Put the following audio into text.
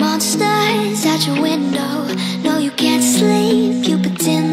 monsters at your window. No, you can't sleep, you pretend